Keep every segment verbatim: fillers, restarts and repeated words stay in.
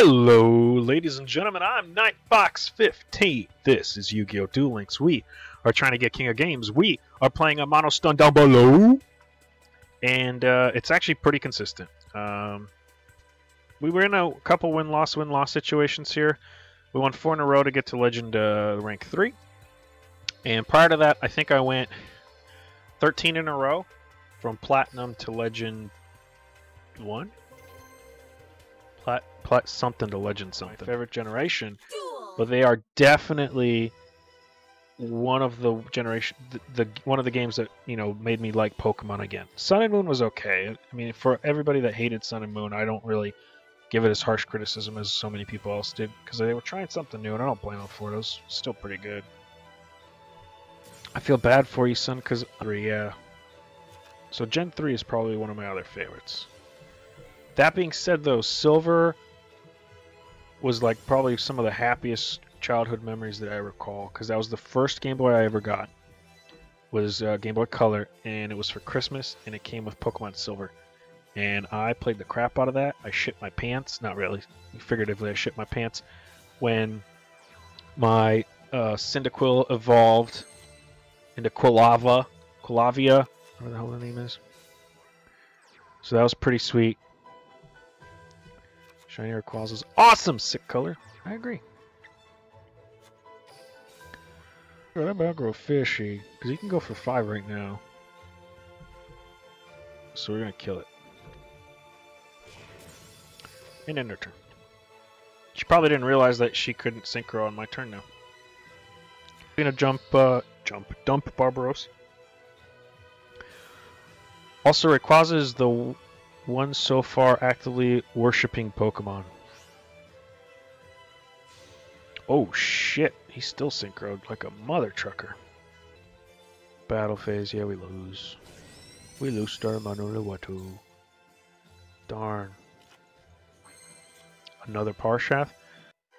Hello, ladies and gentlemen, I'm Night Fox fifteen. This is Yu-Gi-Oh! Duel Links. We are trying to get King of Games. We are playing a Mono Stun down below, and uh, it's actually pretty consistent. Um, we were in a couple win-loss, win-loss situations here. We won four in a row to get to Legend uh, Rank three, and prior to that, I think I went thirteen in a row from Platinum to Legend one. Plat, plat something to Legend something. My favorite generation, but they are definitely one of the generation, the, the one of the games that, you know, made me like Pokemon again. Sun and Moon was okay. I mean, for everybody that hated Sun and Moon, I don't really give it as harsh criticism as so many people else did, because they were trying something new, and I don't blame them for it. It was still pretty good. I feel bad for you, son, because three, yeah. So Gen three is probably one of my other favorites. That being said, though, Silver was like probably some of the happiest childhood memories that I recall, because that was the first Game Boy I ever got, was uh, Game Boy Color, and it was for Christmas, and it came with Pokemon Silver, and I played the crap out of that. I shit my pants, not really, figuratively I shit my pants, when my uh, Cyndaquil evolved into Quilava, Quilavia, whatever the hell the name is. So that was pretty sweet. Shiny Rayquaza is awesome, sick color. I agree. All right, I'm about to go fishy, because he can go for five right now. So we're going to kill it. And end her turn. She probably didn't realize that she couldn't synchro on my turn now. I'm going to jump, uh, jump, dump Barbaros. Also, Rayquaza is the one so far actively worshipping Pokemon. Oh shit, he's still synchroed like a mother trucker. Battle phase, yeah, we lose. We lose to Amano-Iwato. Darn. Another Parchef.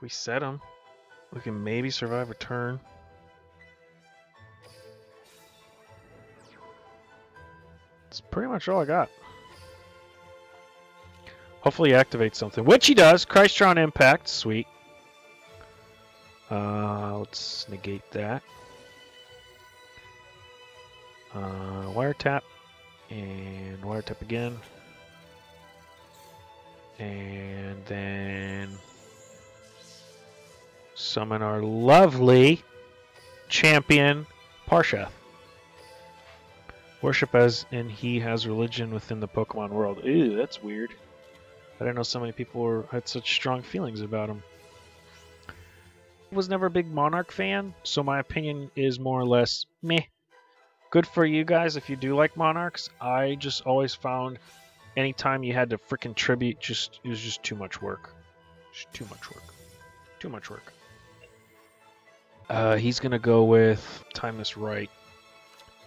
We set him. We can maybe survive a turn. That's pretty much all I got. Hopefully he activates something, which he does. Crystron Impact, sweet. Uh, let's negate that. Uh, Wiretap, and Wiretap again. And then summon our lovely champion, Parchef. Worship as, and he has religion within the Pokemon world. Ew, that's weird. I didn't know so many people were, had such strong feelings about him. I was never a big Monarch fan, so my opinion is more or less meh. Good for you guys if you do like Monarchs. I just always found anytime you had to frickin' tribute, just it was just too much work. Just too much work. Too much work. Uh, he's gonna go with time this right.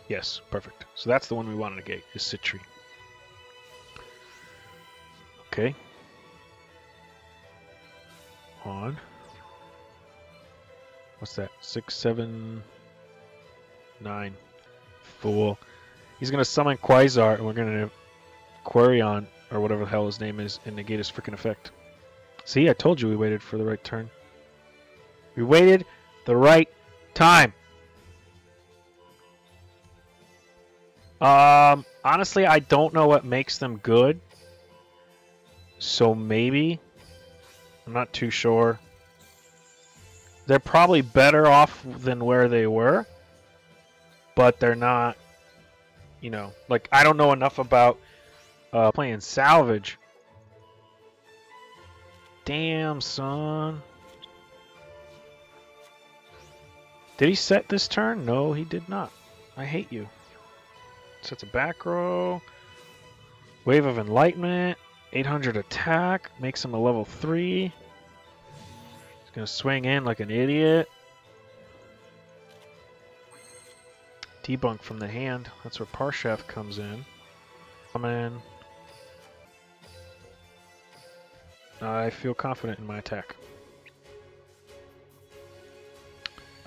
Yes, perfect. So that's the one we wanted to get, is Citri. Okay. On. What's that? Six, seven, nine. Fool. He's going to summon Quasar, and we're going to Quarion, or whatever the hell his name is, and negate his freaking effect. See, I told you we waited for the right turn. We waited the right time. Um, honestly, I don't know what makes them good. So maybe, I'm not too sure. They're probably better off than where they were, but they're not, you know, like I don't know enough about uh, playing Salvage. Damn, son. Did he set this turn? No, he did not. I hate you. Sets a back row. Wave of Enlightenment. eight hundred attack, makes him a level three. He's gonna swing in like an idiot. Debunk from the hand, that's where Parchef comes in. Come in. I feel confident in my attack.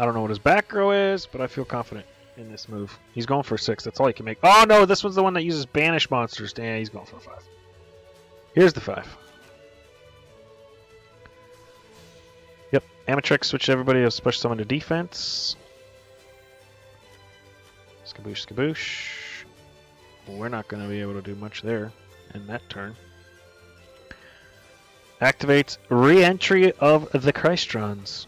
I don't know what his back row is, but I feel confident in this move. He's going for six, that's all he can make. Oh no, this one's the one that uses banish monsters. Damn, he's going for five. Here's the five. Amatrix, switch everybody to special summon to defense. Skaboosh, skaboosh. We're not going to be able to do much there in that turn. Activates re-entry of the Crystrons.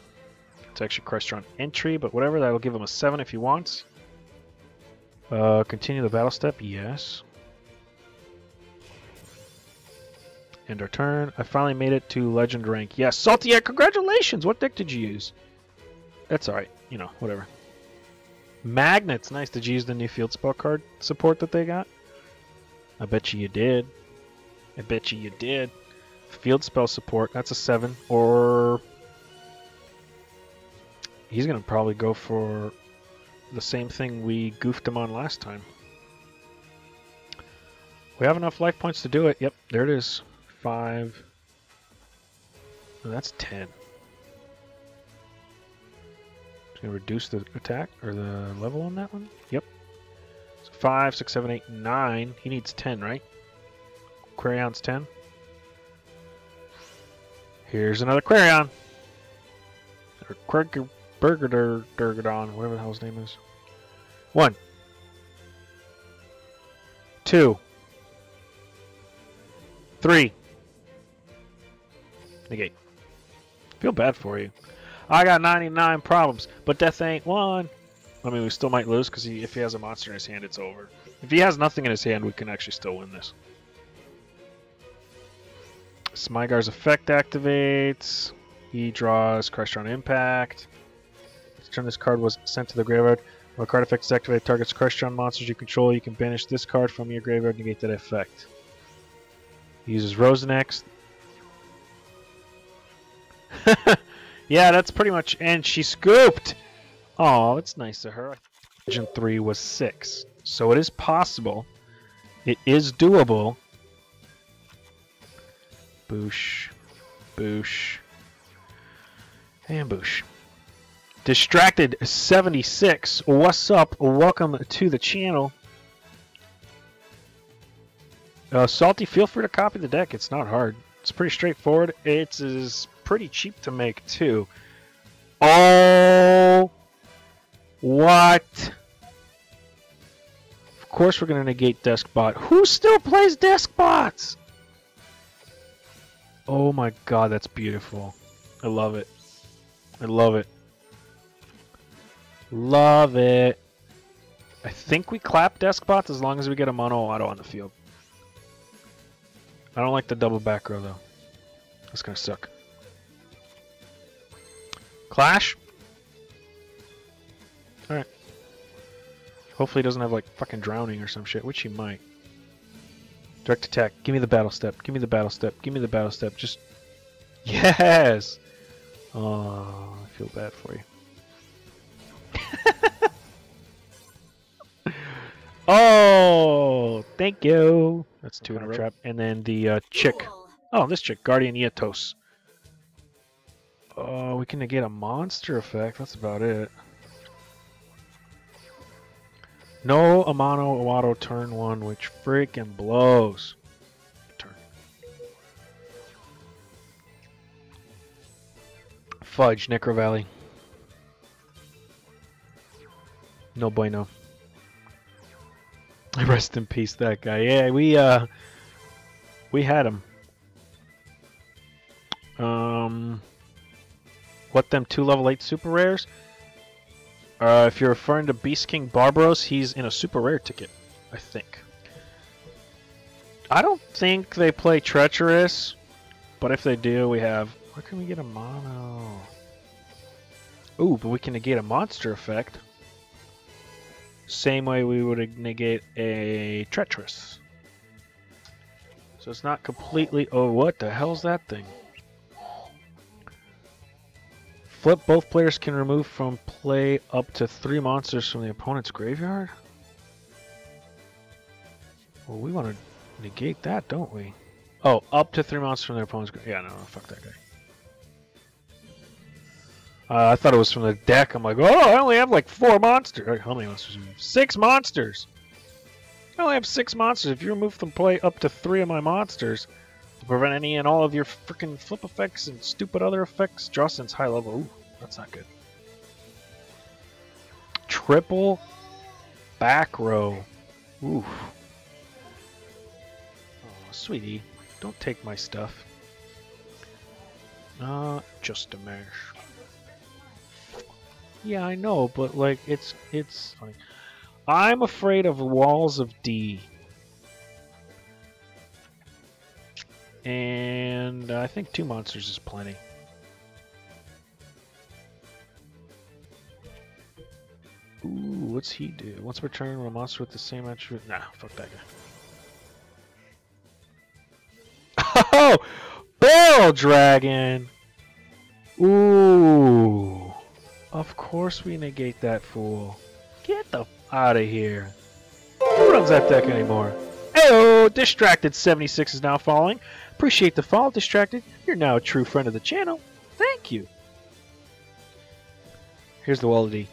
It's actually Crystron entry, but whatever, that will give him a seven if he wants. Uh, continue the battle step, yes. End our turn. I finally made it to legend rank. Yes, Salty Air, congratulations! What deck did you use? That's alright, you know, whatever. Magnets, nice. Did you use the new field spell card support that they got? I bet you you did. I bet you you did. Field spell support, that's a seven, or he's gonna probably go for the same thing we goofed him on last time. We have enough life points to do it. Yep, there it is. Five. Oh, that's ten. It's gonna reduce the attack or the level on that one. Yep. So five, six, seven, eight, nine. He needs ten, right? Quarion's ten. Here's another Quarion! Or Quirk Burger Durgadon, whatever the hell his name is. One. Two. Three. Negate. Feel bad for you. I got ninety-nine problems, but death ain't one. I mean, we still might lose because he, if he has a monster in his hand, it's over. If he has nothing in his hand, we can actually still win this. Smigar's effect activates. He draws Crystron Impact. This turn, this card was sent to the graveyard. When a card effect is activated, targets Crystron monsters you control. You can banish this card from your graveyard and negate that effect. He uses Rosenex. Yeah, that's pretty much. And she scooped! Oh, it's nice of her. Legend three was six. So it is possible. It is doable. Boosh, boosh, and boosh. Distracted seventy-six, what's up? Welcome to the channel. Uh, Salty, feel free to copy the deck. It's not hard. It's pretty straightforward. It is pretty cheap to make, too. Oh! What? Of course we're going to negate Deskbot. Who still plays Deskbots? Oh my god, that's beautiful. I love it. I love it. Love it. I think we clap Deskbots as long as we get a Amano-Iwato on the field. I don't like the double back row though. That's gonna suck. Clash? Alright. Hopefully he doesn't have like fucking drowning or some shit, which he might. Direct attack. Give me the battle step. Give me the battle step. Give me the battle step. Just... Yes! Oh, I feel bad for you. Oh, thank you. That's two in a trap. And then the uh, chick. Oh, this chick. Guardian Eatos. Oh, we can negate a monster effect. That's about it. No Amano-Iwato turn one, which freaking blows. Turn. Fudge, Necro Valley. No bueno. Rest in peace, that guy. Yeah, we uh, we had him. Um, what them two level eight super rares? Uh, if you're referring to Beast King Barbaros, he's in a super rare ticket, I think. I don't think they play Treacherous, but if they do, we have... Where can we get a mono? Ooh, but we can negate a monster effect. Same way we would negate a Treacherous. So it's not completely... Oh, what the hell's that thing? Flip, both players can remove from play up to three monsters from the opponent's graveyard? Well, we want to negate that, don't we? Oh, up to three monsters from their opponent's graveyard. Yeah, no, no, fuck that guy. Uh, I thought it was from the deck. I'm like, oh, I only have like four monsters. How many monsters? Six monsters! I only have six monsters. If you remove from play up to three of my monsters, To prevent any and all of your freaking flip effects and stupid other effects. Jocelyn's high level. Ooh, that's not good. Triple back row. Ooh. Oh, sweetie, don't take my stuff. Uh, just a mesh. Yeah, I know, but like, it's it's. Like, I'm afraid of walls of D. And I think two monsters is plenty. Ooh, what's he do? Once per turn, a monster with the same attribute. Nah, fuck that guy. Oh, BELL DRAGON. Ooh, of course we negate that fool. Get the f out of here. Who runs that deck anymore? Heyo, Distracted seventy-six is now following. Appreciate the follow, Distracted. You're now a true friend of the channel. Thank you. Here's the Wall of D.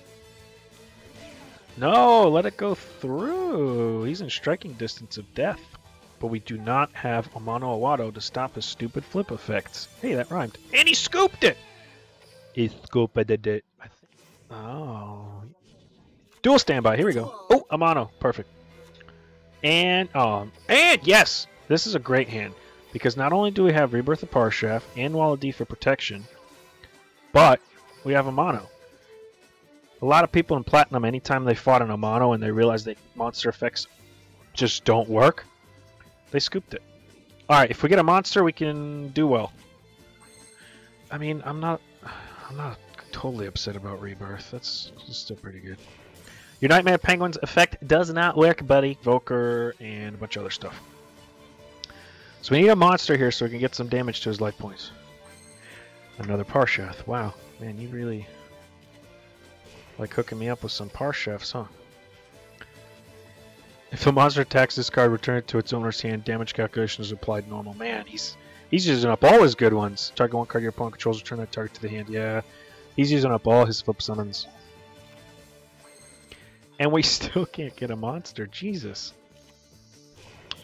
No, let it go through. He's in striking distance of death. But we do not have Amano-Iwato to stop his stupid flip effects. Hey, that rhymed. And he scooped it! He scooped it. Oh. Dual Standby, here we go. Oh, Amano, perfect. And, um, and yes! This is a great hand. Because not only do we have Rebirth of Parshath and Wall of D for protection, but we have Amano. A lot of people in Platinum, anytime they fought an Amano and they realized that monster effects just don't work, they scooped it. Alright, if we get a monster, we can do well. I mean, I'm not I'm not totally upset about Rebirth. That's, that's still pretty good. Your Nightmare Penguin's effect does not work, buddy. Voker and a bunch of other stuff. So we need a monster here so we can get some damage to his life points. Another Parshath. Wow. Man, you really... like hooking me up with some Parchefs, huh? If the monster attacks this card, return it to its owner's hand. Damage calculation is applied normal. Man, he's he's using up all his good ones. Target one card your opponent controls, return that target to the hand. Yeah, he's using up all his flip summons. And we still can't get a monster. Jesus.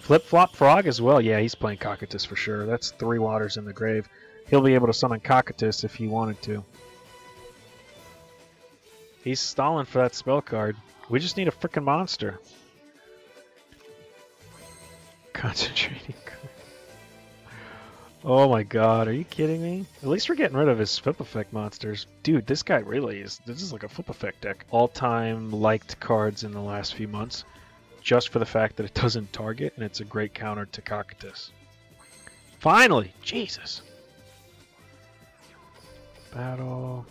Flip-flop frog as well. Yeah, he's playing Cockatrice for sure. That's three waters in the grave. He'll be able to summon Cockatrice if he wanted to. He's stalling for that spell card. We just need a frickin' monster. Concentrating card. Oh my god, are you kidding me? At least we're getting rid of his flip effect monsters. Dude, this guy really is... this is like a flip effect deck. All-time liked cards in the last few months. Just for the fact that it doesn't target, and it's a great counter to Cockatrice. Finally! Jesus! Battle...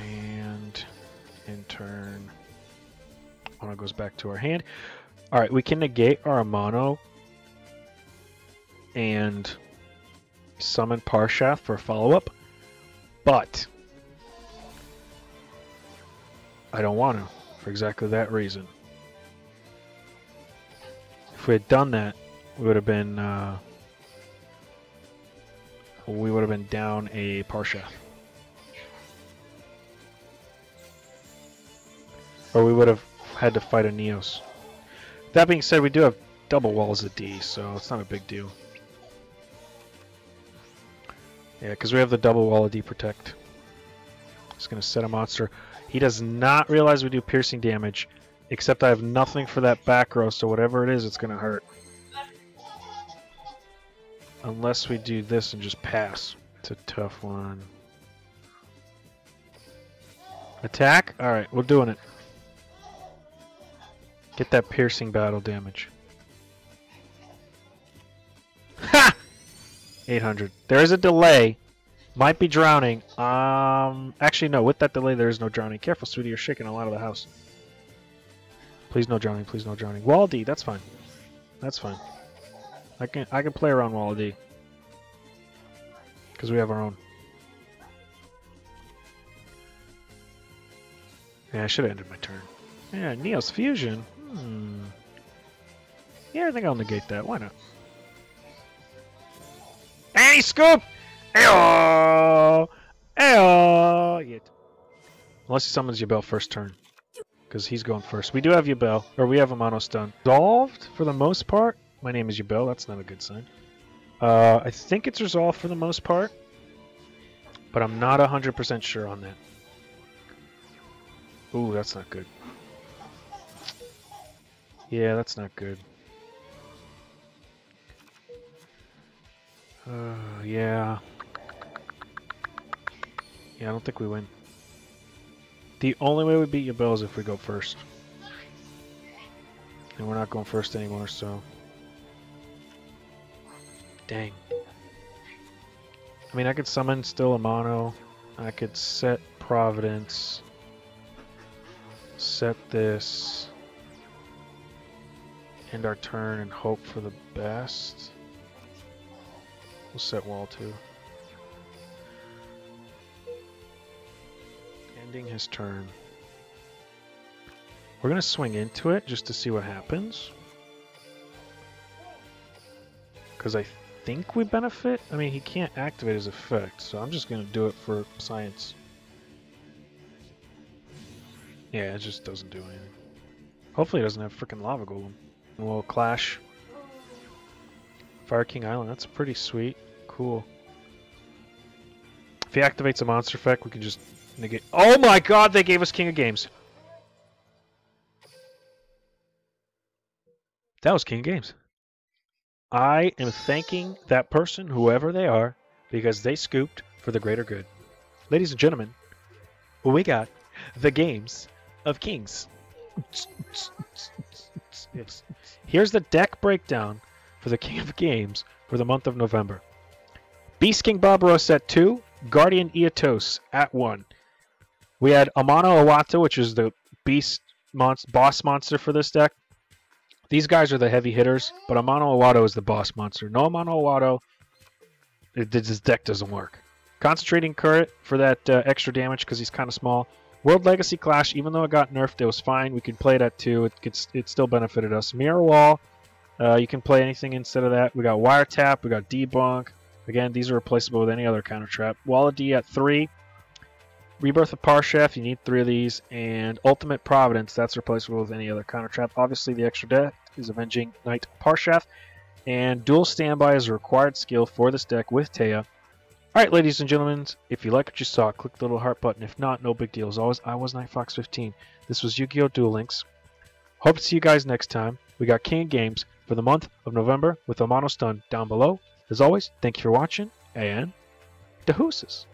and in turn, Amano goes back to our hand. Alright, we can negate our Amano and summon Parshath for a follow-up, but I don't want to for exactly that reason. If we had done that, we would have been uh, we would have been down a Parshath. Or we would have had to fight a Neos. That being said, we do have double walls of D, so it's not a big deal. Yeah, because we have the double wall of D protect. Just going to set a monster. He does not realize we do piercing damage, except I have nothing for that back row, so whatever it is, it's going to hurt. Unless we do this and just pass. It's a tough one. Attack? Alright, we're doing it. Get that piercing battle damage. Ha! eight hundred. There is a delay. Might be drowning. Um, actually, no. With that delay, there is no drowning. Careful, sweetie. You're shaking a lot of the house. Please no drowning. Please no drowning. Wall of D. That's fine. That's fine. I can I can play around Wall of D. Because we have our own. Yeah, I should have ended my turn. Yeah, Neos Fusion. Hmm. Yeah, I think I'll negate that. Why not? Hey, scoop! Ayo! Ayo! Unless he summons Yubel first turn. because he's going first. We do have Yubel, or we have Amano Stun. Resolved for the most part. My name is Yubel, that's not a good sign. Uh, I think it's resolved for the most part, but I'm not one hundred percent sure on that. Ooh, that's not good. Yeah, that's not good. Uh, yeah. Yeah, I don't think we win. The only way we beat Yubel is if we go first. And we're not going first anymore, so... Dang. I mean, I could summon still Amano. I could set Providence. Set this. End our turn and hope for the best. We'll set wall too. Ending his turn. We're gonna swing into it just to see what happens. Because I think we benefit. I mean, he can't activate his effect, so I'm just gonna do it for science. Yeah, it just doesn't do anything. Hopefully it doesn't have freaking Lava Golem. And we'll clash. Fire King Island, that's pretty sweet. Cool. If he activates a monster effect, we can just negate. Oh my god, they gave us King of Games. That was King of Games. I am thanking that person, whoever they are, because they scooped for the greater good. Ladies and gentlemen, we got the Games of Kings. Yes. Here's the deck breakdown for the King of Games for the month of November. Beast King Barbaros at two, Guardian Eatos at one. We had Amano-Iwato, which is the beast monster, boss monster for this deck. These guys are the heavy hitters, but Amano-Iwato is the boss monster. No Amano-Iwato, this deck doesn't work. Concentrating Current for that uh, extra damage because he's kind of small. World Legacy Clash, even though it got nerfed, it was fine. We could play it at two. It, could, it still benefited us. Mirror Wall, uh, you can play anything instead of that. We got Wiretap. We got Debunk. Again, these are replaceable with any other counter trap. Wall of D at three. Rebirth of Parshath, you need three of these. And Ultimate Providence, that's replaceable with any other counter trap. Obviously, the extra deck is Avenging Knight Parchef. And Dual Standby is a required skill for this deck with Taya. Alright, ladies and gentlemen, if you like what you saw, click the little heart button. If not, no big deal. As always, I was Night Fox fifteen. This was Yu-Gi-Oh! Duel Links. Hope to see you guys next time. We got King of Games for the month of November with Amano Stun down below. As always, thank you for watching, and the hooses.